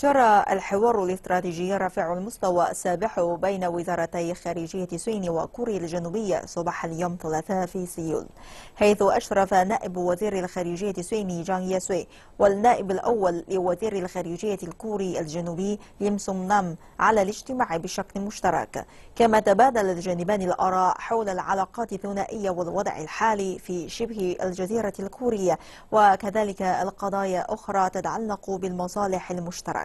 جرى الحوار الاستراتيجي رفيع المستوى السابح بين وزارتي خارجية الصين وكوريا الجنوبية صباح اليوم الثلاثاء في سيول، حيث أشرف نائب وزير الخارجية الصيني جان ياسوي والنائب الأول لوزير الخارجية الكوري الجنوبي يم سون نام على الاجتماع بشكل مشترك، كما تبادل الجانبان الآراء حول العلاقات الثنائية والوضع الحالي في شبه الجزيرة الكورية، وكذلك القضايا أخرى تتعلق بالمصالح المشتركة.